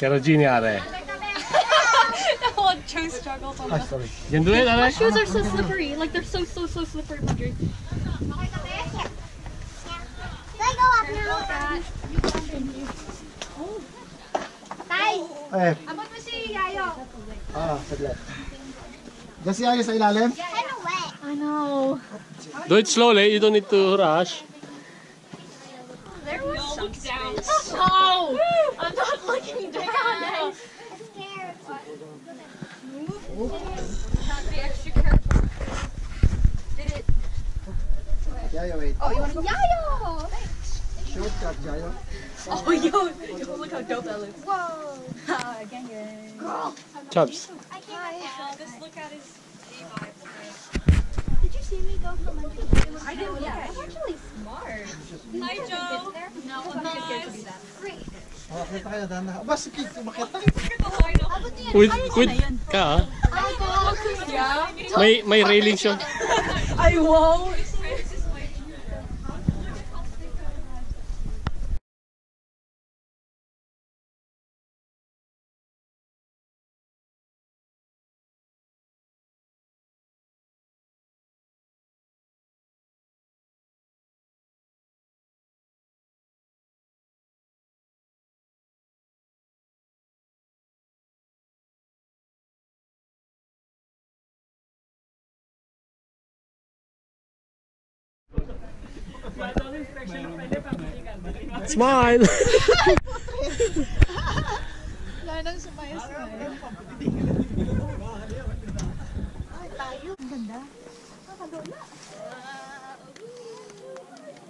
Karajini aa raha hai. The whole Joe struggles on the... My shoes are so slippery. Like they're so slippery, Marjorie. Abot mo si Yayo. Ah, saglit. Diyan si Yayo sa ilalim? I know. Do it slowly, you don't need to rush. There was some space. No! I'm not looking down. I'm scared. Not be extra careful. Did it? Yayo, wait. Oh, you want to go? Yayo! Shortcut, Yayo. Oh, yo, look how dope that looks. Whoa! Girl! Chops. I can't this look at his vibes. Did you see me go from under the... I didn't, yeah. I'm actually smart. Hi, Joe! No, I'm not going to do that. Great. Wait, may railing siya. I won't! Smile!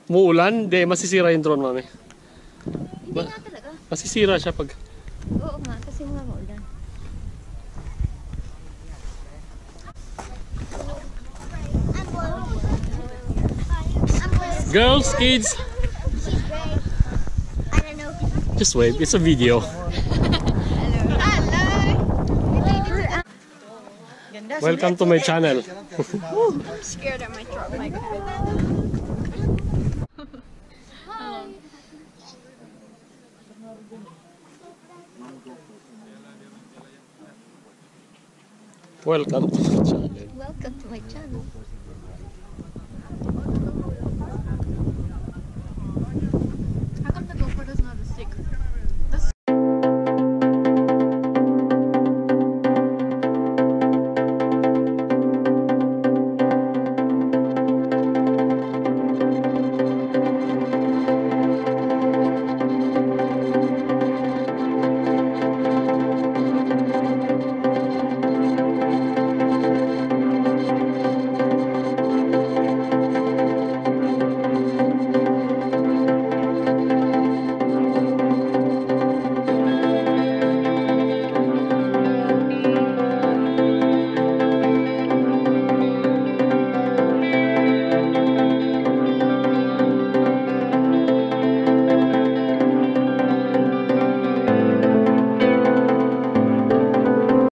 Muulan, di masisira yung drone mami. Masisira siya pag... Oo nga, kasi mga maulan. Girls, kids! I don't know. Just wait, it's a video. Hello. Hello. Welcome to my channel. I'm scared I might drop my camera. Hi. Welcome to my channel. Welcome to my channel.